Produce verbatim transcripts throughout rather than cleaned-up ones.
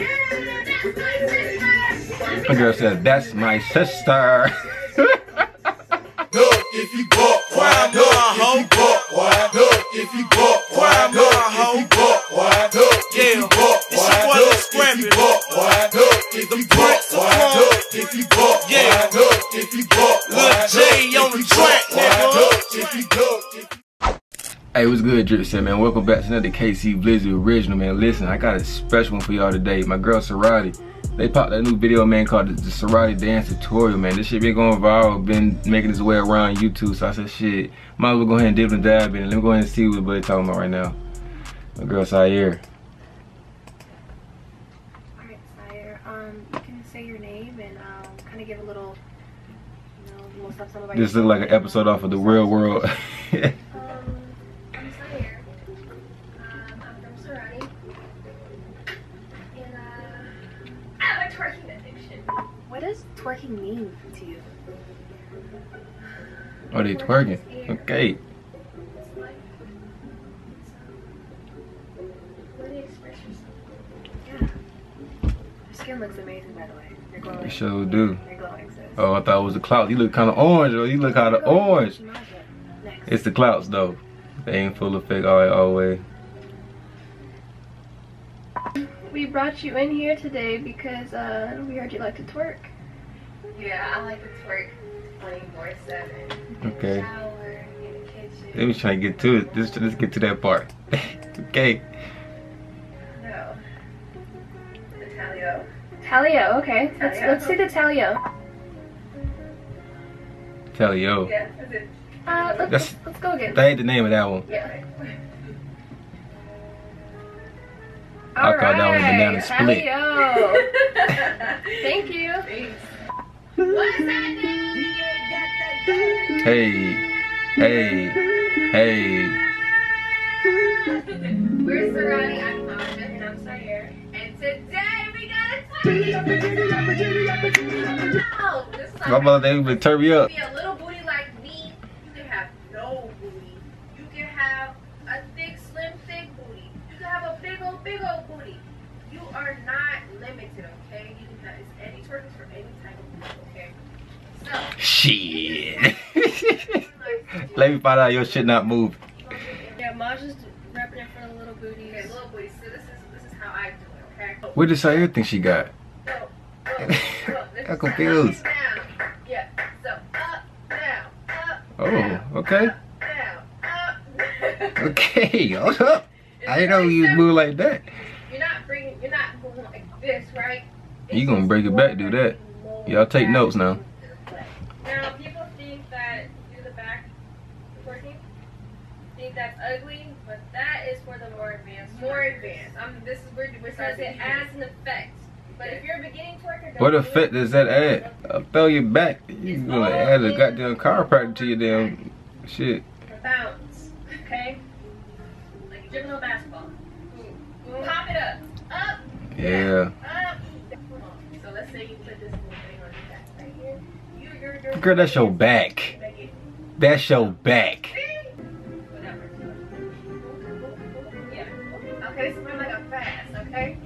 My girl said, that's my sister. Look, if you bought why no home bought why look if you bought why no home bought why look if you bought why look if you bought why look if you bought why look if you bought yeah look if you bought look J on the track nigga. Hey, what's good, Drip said, man? Welcome back to another K C Vlizzy original, man. Listen, I got a special one for y'all today. My girl Ceraadi, they popped that new video, man, called the, the Ceraadi dance tutorial, man. This shit been going viral, been making its way around YouTube. So I said, shit, might as well go ahead and dip and dab in it. Let me go ahead and see what buddy's talking about right now. My girl Sayer. All right, Sayer, um, you can say your name and um, kind of give a little, you know, little stuff. This looks like an episode off of The Real World. Twerking mean to you? Oh, they twerking. Okay. Yeah. Your skin looks amazing, by the way. You're glowing. You sure do. You're glowing, sis. Oh, I thought it was the clout. You look kind of orange, or you look kind of orange. Next. It's the clouts, though. They ain't full effect all right, always. We brought you in here today because uh, we heard you like to twerk. Yeah, I like to twerk twenty-four seven. Okay. In the shower, in the kitchen. Let me try and get to it. Let's, let's get to that part. Okay. No. The Talio. Talio, okay. Talio. Let's, let's see the Talio. Talio. Yeah, that's it. Uh, let's, that's, let's go again. That ain't the name of that one. Yeah. I right. Call that one banana split. Talio. Thank you. Thanks. Hey, hey, hey. We're Ceraadi, I'm Monica, and I'm Sayer. And today we got a twerk. Oh, this is like my mother, they would turn me up. You can be a little booty like me, you can have no booty. You can have a thick, slim, thick booty. You can have a big old, big old booty. You are not limited, okay? You can have any twerk for any type of booty. So, shit. Let me find out your shit not moving. Yeah, Ma's just repping it for the little booties. Okay, little booties. So this is this is how I do it, okay? What does Sayer think she got? So, up, up. I'm confused. Yeah. So up, down, up. Oh, down, okay. Up, down, up. Okay, hold up. It's I didn't know you was moving like that. You're not bringing. You're not moving like this, right? It's you gonna break it back? Do that. Y'all take notes now. Now, people think that do the back twerking, think that's ugly, but that is for the more advanced. More advanced. Um, this is where we're trying to add an effect. But if you're a beginning twerker, what effect does that add? I'll throw you back. You're gonna add a goddamn chiropractor to your damn shit. A bounce, okay? Like a juvenile basketball. Boom. Pop it up. Up. Yeah. Up. So let's say you put this little thing on your back right here. Girl, that's your back. That's your back. Whatever. Yeah. Okay, so we're like a fast, okay?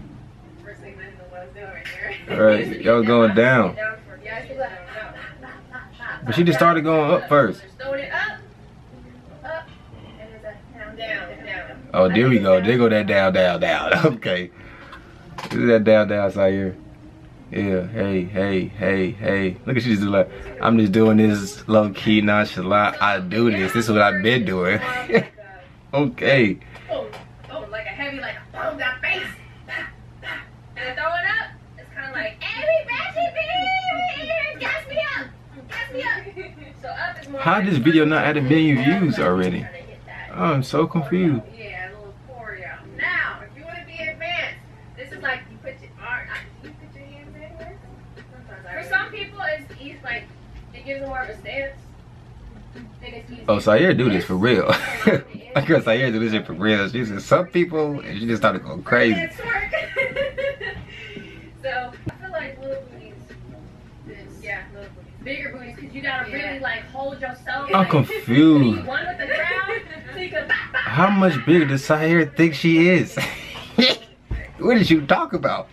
First thing I know what I'm doing right there. Alright, y'all going down. But she just started going up first. Oh, there we go. There go that down, down, down. Okay. This is that down, down side here. Yeah, hey, hey, hey, hey. Look at she just do like, I'm just doing this low key nonchalant. I do this. This is what I've been doing. Okay. Oh, oh, like a heavy, like a bomb that face. And I throw it up. It's kind of like, every ratchet baby, gas me up, gas me up. So up is more. How did this video not at a million views already? Oh, I'm so confused. Yeah, a little choreo. Now, if you want to be advanced, this is like you put your arm. For some people, it's easy, like, it gives them more of a stance. Oh, Sayer do this for real. I guess Sayer do this shit for real. She said, some people, and she just started going crazy. So, I feel like little booties. This. Yeah, little booties. Bigger booties, because you gotta really, yeah. like, hold yourself. I'm like, confused. One with the crowd, so you can, how much bigger does Sayer think she is? What did you talk about?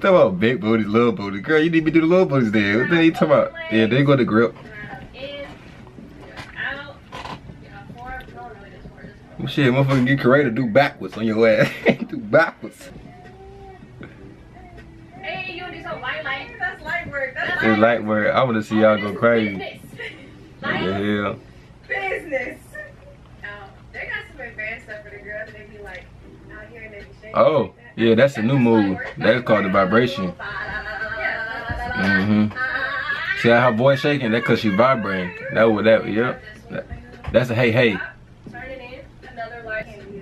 Talk about big booty, little booty. Girl, you need me to do the little booties there. What the hell you talking about? Yeah, they go to grip. Well, shit, motherfucker get creative, do backwards on your ass. Do backwards. Hey, you do some light light. That's light work. That's light, light work. I want to see y'all go crazy. Business. What the hell? Business. Oh, they got some advanced stuff for the girls. They be like out here and they be shaking. Oh, like that. Yeah, that's, that's a new move. That's called the vibration. Mm-hmm. See how her voice shaking? That's because she vibrating. That would that. Yep. That's a hey hey.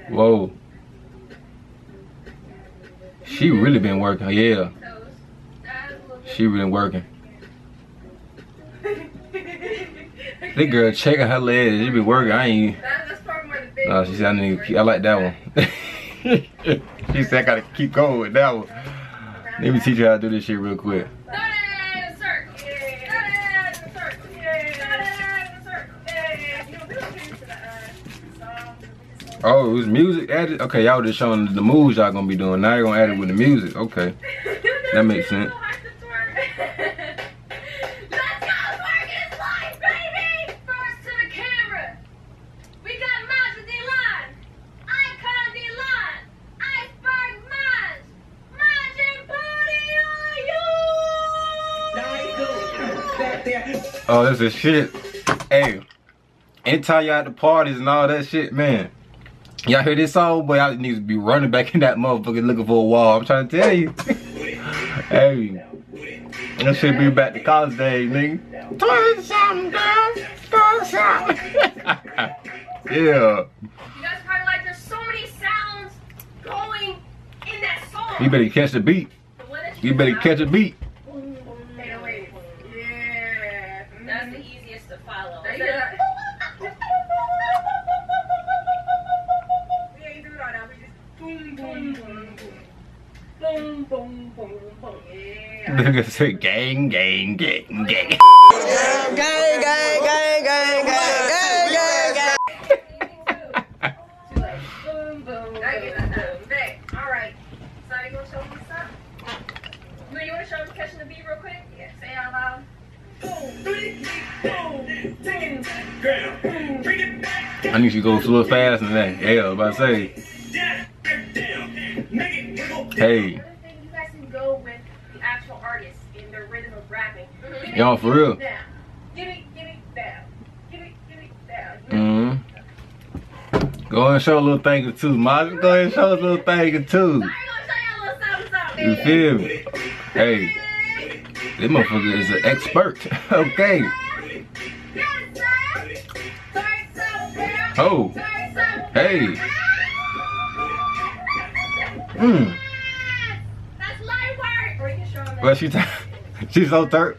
Whoa. She really been working, yeah. She really been working. This girl checking her legs, she be working, I ain't... No, she said I need to keep, I like that one. She said I gotta keep going with that one. Let me teach you how to do this shit real quick. Oh, it was music added? Okay, y'all just showing the moves y'all gonna be doing. Now you're gonna add it with the music. Okay. That makes sense. Let's go twerk his life, baby! First to the camera. We got Maz with D-Line. Icon D-Line. Iceberg Maz. Maz and booty on you! Oh, this is shit. Hey. Anytime y'all at the parties and all that shit, man. Y'all hear this song, boy, I need to be running back in that motherfucker looking for a wall. I'm trying to tell you. Hey. That shit be back to college days, nigga. Doing something, girl. Doing something. Yeah. You guys probably like there's so many sounds going in that song. You better catch the beat. You better catch a beat. Yeah. That's the easiest to follow. Look at say gang, gang, gang, gang. Gang, gang, gang, gang, gang, gang, gang. Boom, boom. Alright. So you gonna show me something? You wanna show me catching the beat real quick? Yeah. Say it out loud. I need you to go a little faster than that. Yeah, I was about to say. Hey. Y'all for real. Mm-hmm. Go and show a little thing or two, Maz. Go ahead and show a little thing or two. You feel me? Hey, this motherfucker is an expert. Okay. Oh. Hey. Mm. Well, she she's so turp.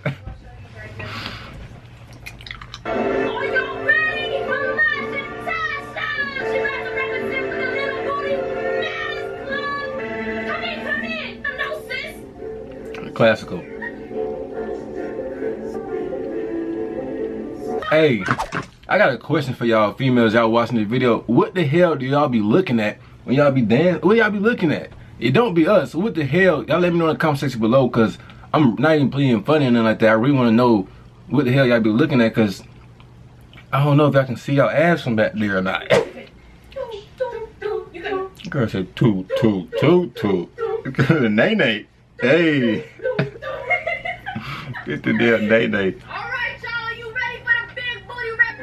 Classical. Hey, I got a question for y'all females, y'all watching this video. What the hell do y'all be looking at when y'all be dancing? What y'all be looking at? It don't be us. What the hell? Y'all let me know in the comment section below, because I'm not even playing funny or nothing like that. I really want to know what the hell y'all be looking at, because I don't know if I can see y'all ass from back there or not. Girl said toot, toot, toot, toot. Girl, nay, nay. Hey. Get the damn nay, nay. Alright, y'all. You ready for the big booty rap?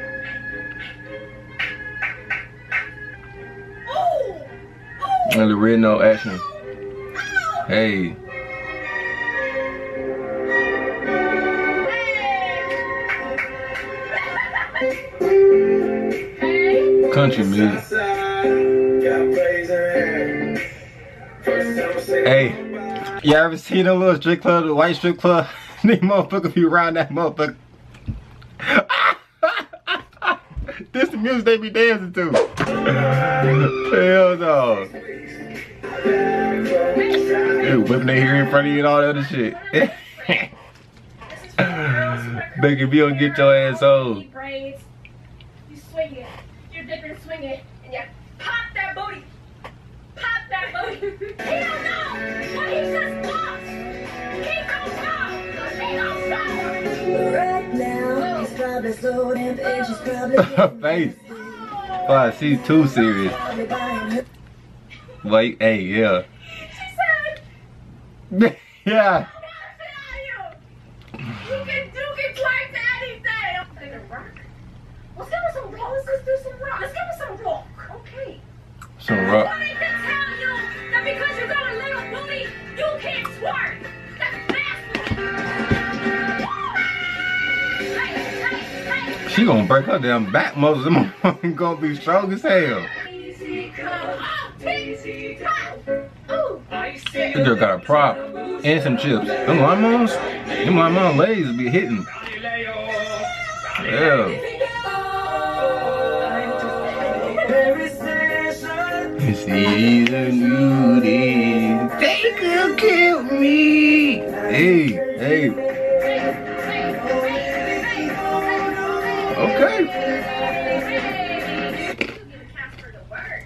Ooh. And the red no action. Hey. Hey. Country music. Hey. Y'all ever seen a little strip club, the white strip club? These motherfuckers be around that motherfucker. This the music they be dancing to. Hell no. They whipping their hair in front of you and all that other shit. Big, if you don't get your ass old. You swing it. You dip and swing it. And you pop that booty. Pop that booty. Hell no. Her face. Wow, she's too serious. Wait, hey, yeah. She said, yeah. You can do it like that anything. Let's give her some rock. Let's just do some rock. Let's give her some rock. Okay. Some rock. I wanted to tell you that because you got a little booty, you can't twerk. She gonna break her damn back muscles. Them gonna be strong as hell. This girl got a prop and some chips. Them limons, them limon legs be hitting. Yeah. It's either you did. They could kill me. Hey, hey. Okay.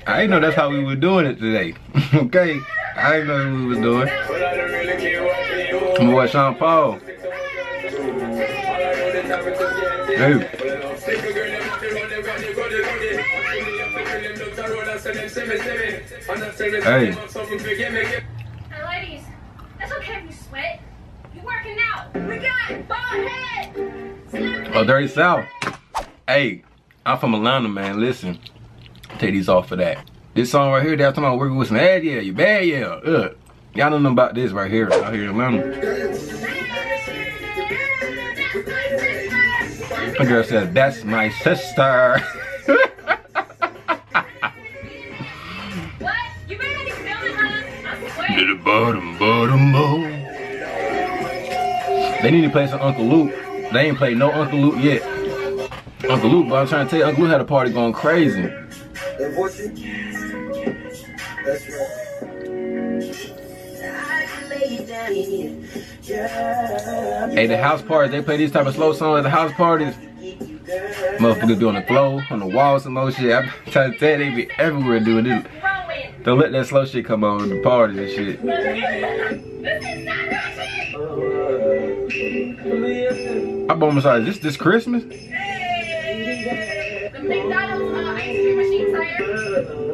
I didn't know that's how we were doing it today. Okay. I didn't know what we was doing. I'm gonna watch Sean Paul. Hey. Hey. Hey, ladies, it's okay if you sweat. You working out. We got bald head. Oh, dirty South. Hey, I'm from Atlanta, man. Listen, take these off for that. This song right here, that I'm talking about working with some ad, yeah, you bad, yeah. Ugh. Y'all don't know about this right here, out here in Atlanta. My girl said, that's my sister. What? You better be filming, huh? To the bottom, bottom, bottom. They need to play some Uncle Luke. They ain't played no Uncle Luke yet. Uncle Luke, but I'm trying to tell you, Uncle Luke had a party going crazy. Hey, the house parties, they play these type of slow songs at the house parties. Motherfuckers be on the floor, on the walls, some more shit. I'm trying to tell you, they be everywhere doing this. Don't let that slow shit come on in the parties and shit. I'm almost like, is this this Christmas?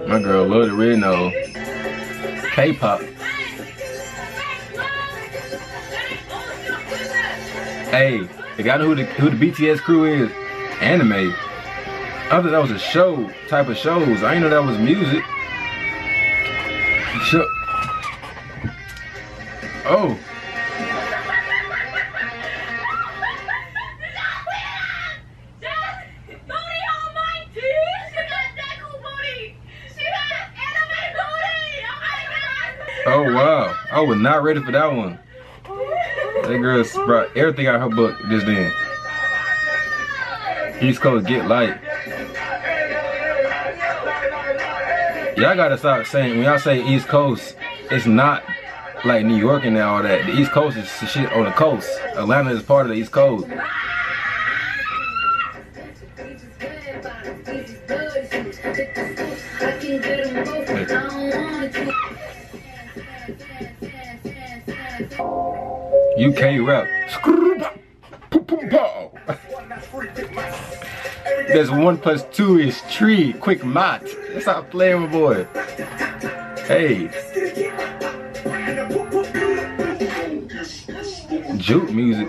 My girl love the red nose. K-pop. Hey, they gotta know who the who the B T S crew is. Anime. I thought that was a show type of shows. I didn't know that was music. Show. Oh. Oh wow, I was not ready for that one. That girl brought everything out of her book just then. East Coast Get Light. Y'all gotta stop saying, when y'all say East Coast, it's not like New York and all that. The East Coast is the shit on the coast. Atlanta is part of the East Coast. You can't rap. There's one plus two is three. Quick mat. Stop playing with boy. Hey. Juke music.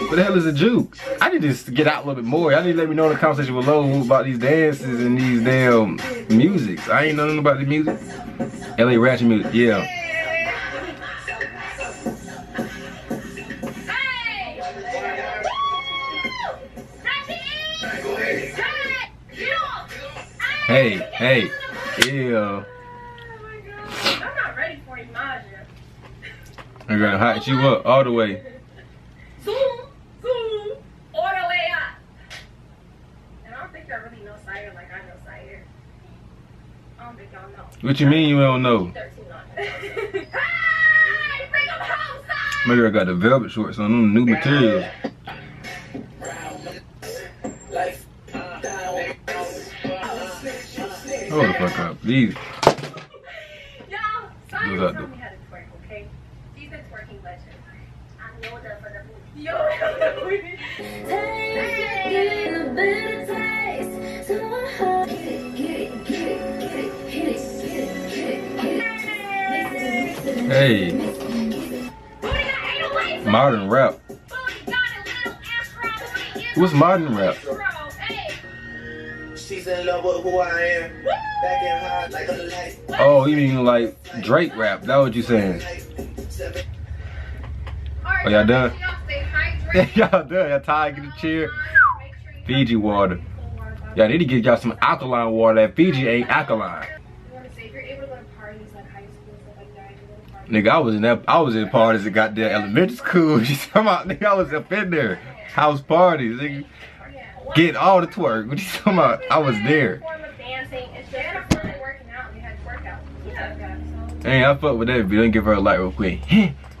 What the hell is a juke? I need to get out a little bit more. I need to let me know in the conversation below about these dances and these damn musics. I ain't know nothing about the music. L A ratchet music, yeah. Hey, hey, yeah. Oh my God. I'm not ready for you, Maja. I'm gonna hot you up all the way. Zoom, zoom, all the way up. And I don't think I really know Sire like I know Sire. I don't think y'all know. What you mean you don't know? thirteen on it. Hey, bring them home, Sire! Maybe I got the velvet shorts on them, new materials. Hold the fuck up, please. Yo, that though. Hey, modern rap. What's modern rap? She's in love with who I am. Back in high like a light. Oh, you mean like Drake rap? That what you saying? Are y'all done? Y'all done? Y'all tired? Get a cheer. Fiji water. Y'all need to get y'all some alkaline water. That Fiji ain't alkaline. Nigga, I was in that. I was in parties that got there elementary school. You talking about? Nigga, I was up in there. House parties, nigga. Get all the twerk. What you talking about? I was there. Hey, I fuck with that video. Let me give her a like real quick.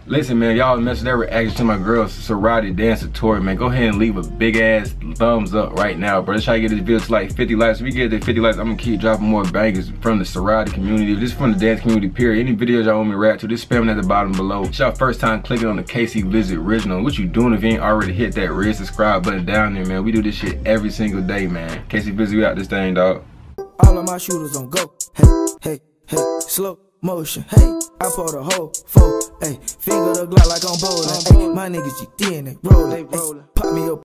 Listen, man, y'all messing that reaction to my girl Ceraadi dance tutorial, man. Go ahead and leave a big ass thumbs up right now, bro. Let's try to get this video to like fifty likes. If we get to fifty likes, I'm gonna keep dropping more bangers from the Ceraadi community, just from the dance community, period. Any videos y'all want me to react to, just spam at the bottom below. It's y'all first time clicking on the K C Vlizzy original. What you doing if you ain't already hit that red subscribe button down there, man? We do this shit every single day, man. K C Vlizzy, we out this thing, dog. All of my shooters on go. Hey, hey, hey, slow motion. Hey, I pulled a whole four. Hey, finger the Glock like I'm bowling. Ay, my niggas G D and they rollin'. Ay, pop me up.